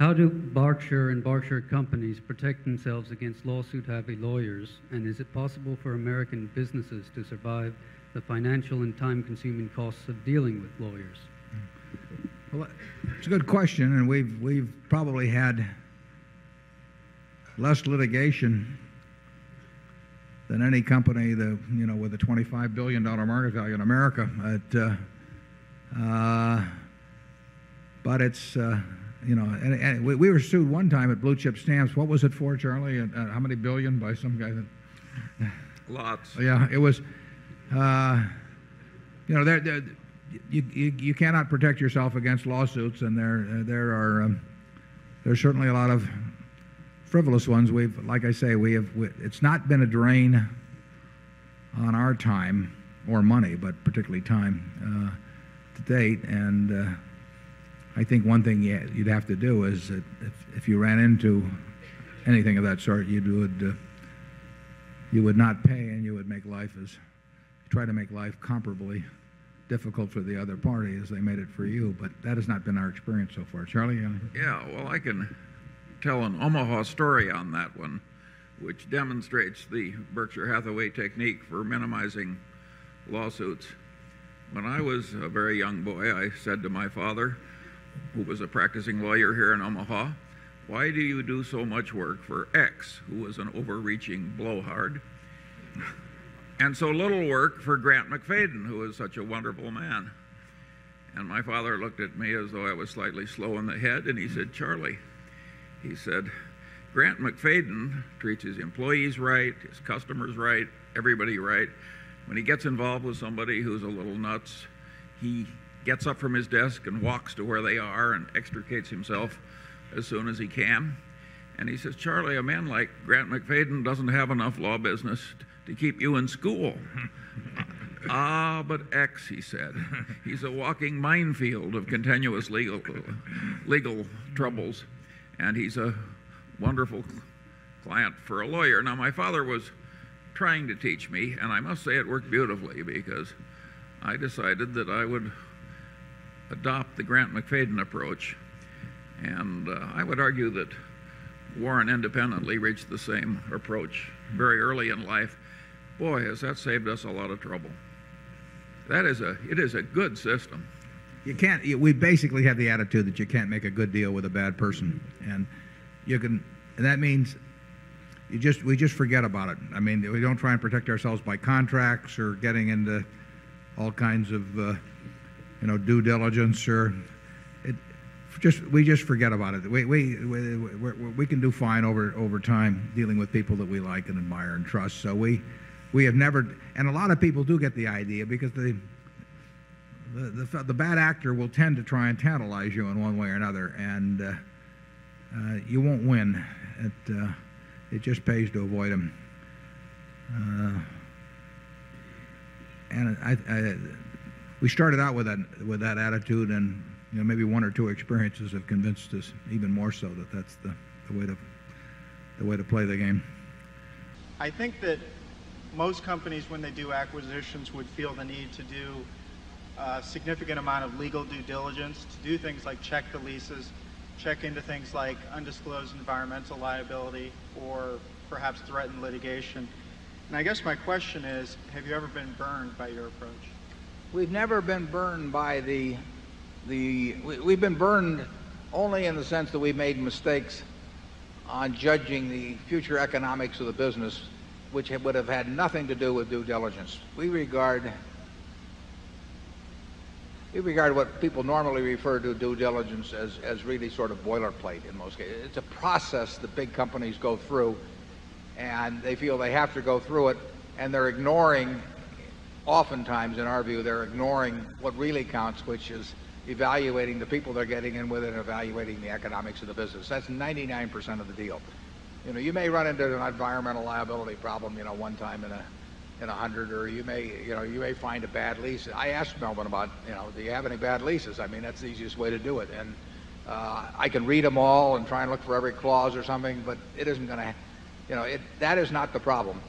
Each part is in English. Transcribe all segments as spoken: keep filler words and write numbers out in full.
How do Berkshire and Berkshire companies protect themselves against lawsuit-heavy lawyers, and is it possible for American businesses to survive the financial and time-consuming costs of dealing with lawyers? Well, it's a good question, and we've, we've probably had less litigation than any company that, you know, with a twenty-five billion dollar market value in America. It, uh, uh, but it's, uh, you know, and, and we, we were sued one time at Blue Chip Stamps. What was it for, Charlie? And, uh, how many billion by some guy? That, Lots. Yeah, it was, uh, you know, they're, they're, you, you, you cannot protect yourself against lawsuits, and there, there are, um, there's certainly a lot of frivolous ones. We've, like I say, we have. We, it's not been a drain on our time or money, but particularly time uh, to date. And uh, I think one thing you'd have to do is, that if, if you ran into anything of that sort, you would uh, you would not pay, and you would make life as try to make life comparably difficult for the other party as they made it for you. But that has not been our experience so far. Charlie? Yeah. Well, I can tell an Omaha story on that one, which demonstrates the Berkshire Hathaway technique for minimizing lawsuits. When I was a very young boy, I said to my father, who was a practicing lawyer here in Omaha, "Why do you do so much work for X, who was an overreaching blowhard, and so little work for Grant McFadden, who is such a wonderful man?" And my father looked at me as though I was slightly slow in the head, and he said, "Charlie," he said, "Grant McFadden treats his employees right, his customers right, everybody right. When he gets involved with somebody who's a little nuts, he gets up from his desk and walks to where they are and extricates himself as soon as he can." And he says, "Charlie, a man like Grant McFadden doesn't have enough law business to keep you in school." "Ah, but X," he said, "he's a walking minefield of continuous legal, legal troubles. And he's a wonderful client for a lawyer." Now, my father was trying to teach me, and I must say it worked beautifully, because I decided that I would adopt the Grant McFadden approach. And uh, I would argue that Warren independently reached the same approach very early in life. Boy, has that saved us a lot of trouble. That is a, it is a good system. You can't. We basically have the attitude that you can't make a good deal with a bad person, and you can. And that means you just we just forget about it. I mean, we don't try and protect ourselves by contracts or getting into all kinds of, uh, you know, due diligence or. It, just we just forget about it. We we we we're, we can do fine over over time dealing with people that we like and admire and trust. So we we have never. And a lot of people do get the idea, because they. The, the, the bad actor will tend to try and tantalize you in one way or another, and uh, uh, you won't win. It, uh, it just pays to avoid him. Uh, and I, I, we started out with that, with that attitude, and you know, maybe one or two experiences have convinced us even more so that that's the, the, way, to, the way to play the game. I think that most companies, when they do acquisitions, would feel the need to do a significant amount of legal due diligence, to do things like check the leases, check into things like undisclosed environmental liability or perhaps threatened litigation. And I guess my question is, have you ever been burned by your approach? We've never been burned by the, the we, we've been burned only in the sense that we made mistakes on judging the future economics of the business, which would have had nothing to do with due diligence. We regard We regard what people normally refer to due diligence as, as really sort of boilerplate in most cases. It's a process that big companies go through, and they feel they have to go through it, and they're ignoring, oftentimes in our view, they're ignoring what really counts, which is evaluating the people they're getting in with and evaluating the economics of the business. That's ninety-nine percent of the deal. You know, you may run into an environmental liability problem, you know, one time in a in a hundred, or you may, you know, you may find a bad lease. I asked Melvin about, you know, do you have any bad leases? I mean, that's the easiest way to do it. And uh, I can read them all and try and look for every clause or something, but it isn't going to, you know, it, that is not the problem.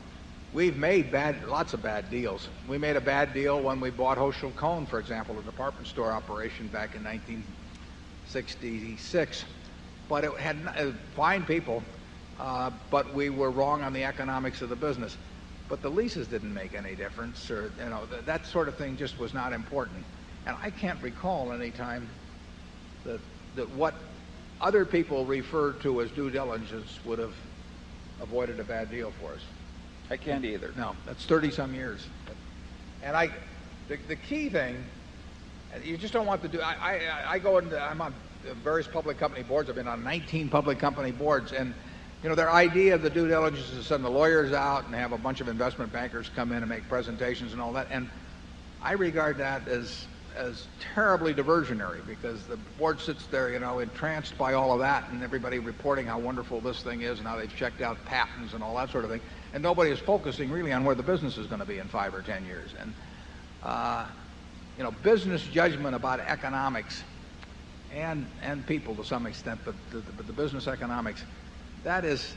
We've made bad, lots of bad deals. We made a bad deal when we bought Hochschild Kohn, for example, a department store operation back in nineteen sixty-six. but it had uh, fine people, uh, but we were wrong on the economics of the business. But the leases didn't make any difference, or you know th that sort of thing just was not important. And I can't recall any time that that what other people referred to as due diligence would have avoided a bad deal for us. I can't either. No, that's thirty some years. And I, the, the key thing, you just don't want to do. I I, I go into I'm on various public company boards. I've been on nineteen public company boards, and you know, their idea of the due diligence is to send the lawyers out and have a bunch of investment bankers come in and make presentations and all that. And I regard that as as terribly diversionary, because the board sits there, you know, entranced by all of that and everybody reporting how wonderful this thing is and how they've checked out patents and all that sort of thing. And nobody is focusing really on where the business is going to be in five or ten years. And, uh, you know, business judgment about economics and, and people to some extent, but the, the, the business economics, that is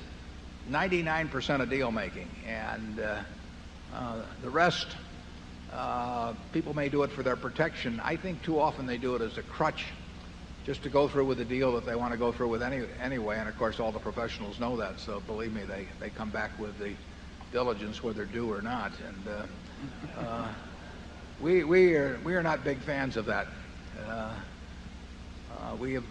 ninety-nine percent of deal making, and uh, uh, the rest, uh, people may do it for their protection. I think too often they do it as a crutch, just to go through with a deal that they want to go through with any anyway. And of course, all the professionals know that. So believe me, they they come back with the diligence, whether due or not. And uh, uh, we we are we are not big fans of that. Uh, uh, we have.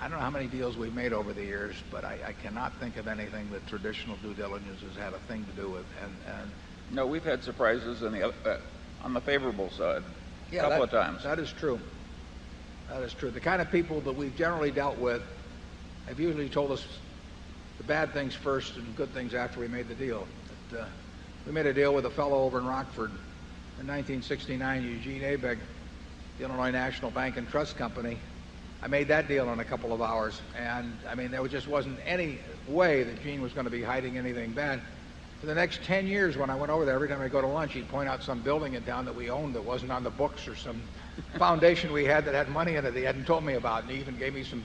I don't know how many deals we've made over the years, but I, I cannot think of anything that traditional due diligence has had a thing to do with. And, and no, we've had surprises in the, uh, on the favorable side a yeah, couple that, of times. That is true. That is true. The kind of people that we've generally dealt with have usually told us the bad things first and good things after we made the deal. But, uh, we made a deal with a fellow over in Rockford in nineteen sixty-nine, Eugene Abeg, the Illinois National Bank and Trust Company. I made that deal in a couple of hours, and I mean, there just wasn't any way that Gene was going to be hiding anything bad. For the next ten years, when I went over there, every time I go to lunch, he'd point out some building in town that we owned that wasn't on the books, or some foundation we had that had money in it that he hadn't told me about. And he even gave me some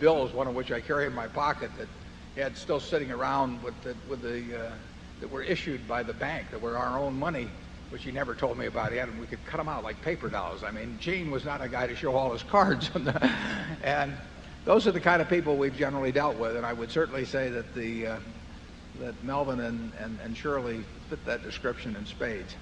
bills, one of which I carry in my pocket, that he had still sitting around with the, with the uh, that were issued by the bank, that were our own money, which he never told me about. He had them, we could cut them out like paper dolls. I mean, Gene was not a guy to show all his cards. And those are the kind of people we've generally dealt with, and I would certainly say that the uh, that Melvin and, and, and Shirley fit that description in spades.